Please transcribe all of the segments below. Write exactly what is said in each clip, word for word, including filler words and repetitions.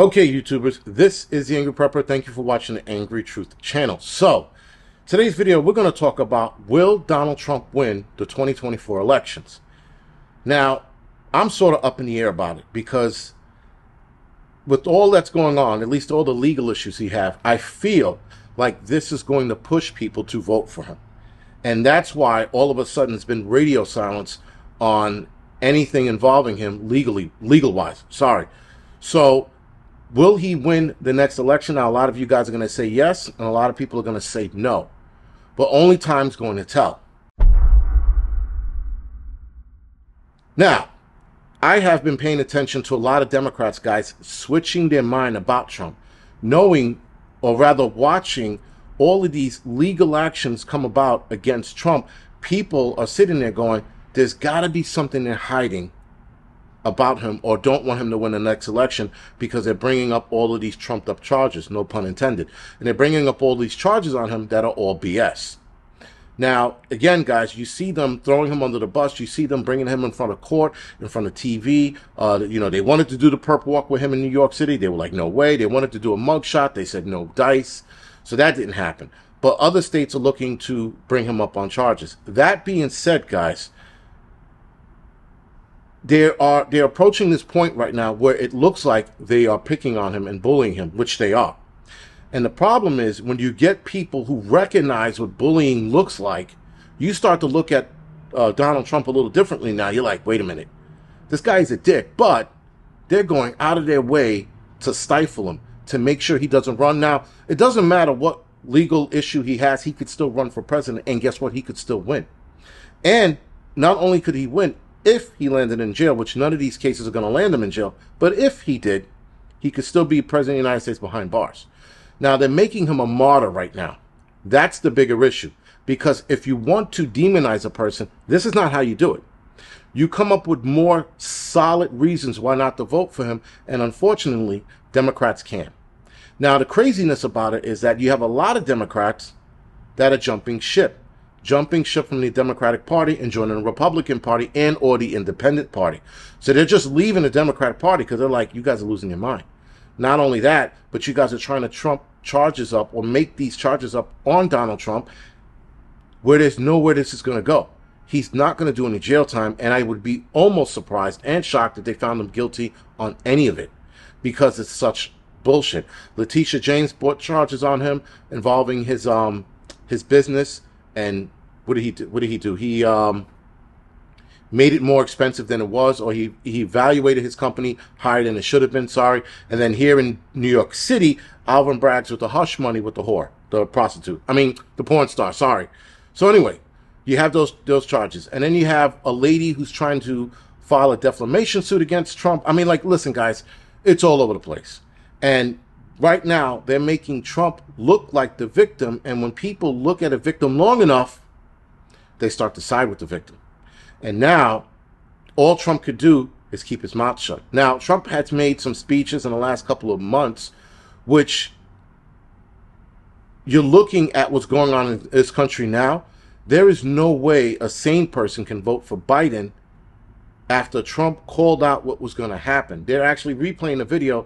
Okay, YouTubers, this is the Angry Prepper. Thank you for watching the Angry Truth channel. So, today's video, we're going to talk about, will Donald Trump win the twenty twenty-four elections? Now, I'm sort of up in the air about it because with all that's going on, at least all the legal issues he has, I feel like this is going to push people to vote for him. And that's why all of a sudden it's been radio silence on anything involving him legally, legal-wise, sorry. So, will he win the next election? Now, a lot of you guys are going to say yes, and a lot of people are going to say no. But only time's going to tell. Now, I have been paying attention to a lot of Democrats, guys, switching their mind about Trump, knowing, or rather watching, all of these legal actions come about against Trump. People are sitting there going, there's got to be something they're hiding about him or don't want him to win the next election because they're bringing up all of these trumped up charges, no pun intended. And they're bringing up all these charges on him that are all B S. Now, again, guys, you see them throwing him under the bus. You see them bringing him in front of court, in front of T V. Uh, you know, they wanted to do the purple walk with him in New York City. They were like, no way. They wanted to do a mugshot. They said no dice. So that didn't happen. But other states are looking to bring him up on charges. That being said, guys, They are, they're approaching this point right now where it looks like they are picking on him and bullying him, which they are. And the problem is when you get people who recognize what bullying looks like, you start to look at uh, Donald Trump a little differently now. You're like, wait a minute, this guy's a dick, but they're going out of their way to stifle him, to make sure he doesn't run. Now, it doesn't matter what legal issue he has, he could still run for president, and guess what? He could still win. And not only could he win, if he landed in jail, which none of these cases are going to land him in jail, but if he did, he could still be president of the United States behind bars. Now, they're making him a martyr right now. That's the bigger issue, because if you want to demonize a person, this is not how you do it. You come up with more solid reasons why not to vote for him, and unfortunately, Democrats can. Now, the craziness about it is that you have a lot of Democrats that are jumping ship. jumping ship from the Democratic Party and joining the Republican Party and or the Independent Party. So they're just leaving the Democratic Party because they're like, you guys are losing your mind. Not only that, but you guys are trying to trump charges up or make these charges up on Donald Trump where there's nowhere this is going to go. He's not going to do any jail time, and I would be almost surprised and shocked if they found him guilty on any of it because it's such bullshit. Letitia James brought charges on him involving his, um, his business. And what did he do? What did he do? He um, made it more expensive than it was, or he, he evaluated his company higher than it should have been, sorry. And then here in New York City, Alvin brags with the hush money with the whore, the prostitute. I mean, the porn star, sorry. So anyway, you have those, those charges. And then you have a lady who's trying to file a defamation suit against Trump. I mean, like, listen, guys, it's all over the place. And right now, they're making Trump look like the victim, and when people look at a victim long enough, they start to side with the victim. And now, all Trump could do is keep his mouth shut. Now, Trump has made some speeches in the last couple of months, which you're looking at what's going on in this country now. There is no way a sane person can vote for Biden after Trump called out what was going to happen. They're actually replaying a video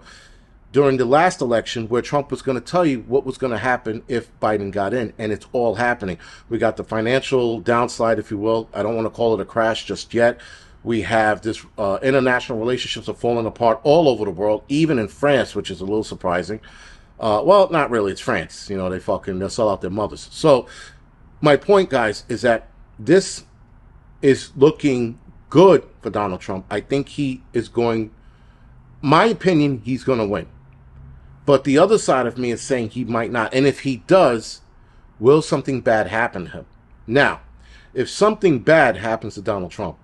during the last election where Trump was going to tell you what was going to happen if Biden got in, and it's all happening. We got the financial downslide, if you will. I don't want to call it a crash just yet. We have this uh, international relationships are falling apart all over the world, even in France, which is a little surprising. Uh, well, not really. It's France. You know, they fucking, they'll sell out their mothers. So my point, guys, is that this is looking good for Donald Trump. I think he is going, my opinion, he's going to win. But the other side of me is saying he might not. And if he does, will something bad happen to him? Now, if something bad happens to Donald Trump,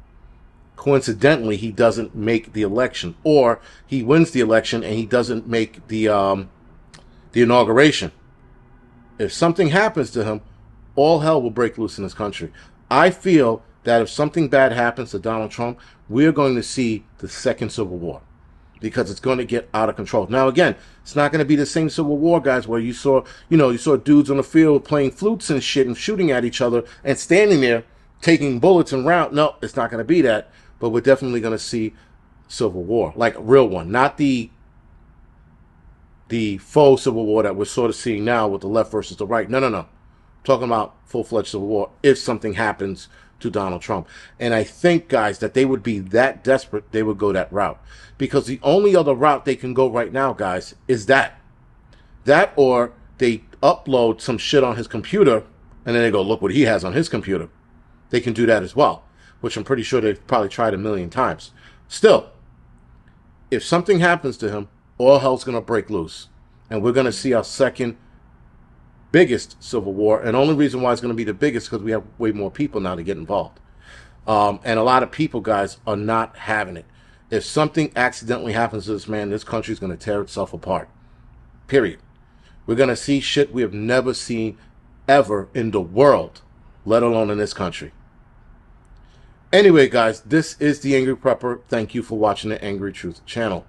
coincidentally, he doesn't make the election, or he wins the election and he doesn't make the, um, the inauguration. If something happens to him, all hell will break loose in this country. I feel that if something bad happens to Donald Trump, we're going to see the second Civil War, because it's going to get out of control. Now, again, it's not going to be the same Civil War, guys, where you saw, you know, you saw dudes on the field playing flutes and shit and shooting at each other and standing there taking bullets and round. No, it's not going to be that, but we're definitely going to see Civil War, like a real one, not the the faux civil war that we're sort of seeing now with the left versus the right. No, no, no. I'm talking about full-fledged civil war if something happens to Donald Trump. And I think, guys, that they would be that desperate, they would go that route. Because the only other route they can go right now, guys, is that. That or they upload some shit on his computer, and then they go, look what he has on his computer. They can do that as well, which I'm pretty sure they've probably tried a million times. Still, if something happens to him, all hell's going to break loose. And we're going to see our second biggest civil war. And the only reason why it's going to be the biggest is because we have way more people now to get involved. Um, and a lot of people, guys, are not having it. If something accidentally happens to this man, this country's going to tear itself apart. Period. We're going to see shit we have never seen ever in the world, let alone in this country. Anyway, guys, this is The Angry Prepper. Thank you for watching The Angry Truth channel.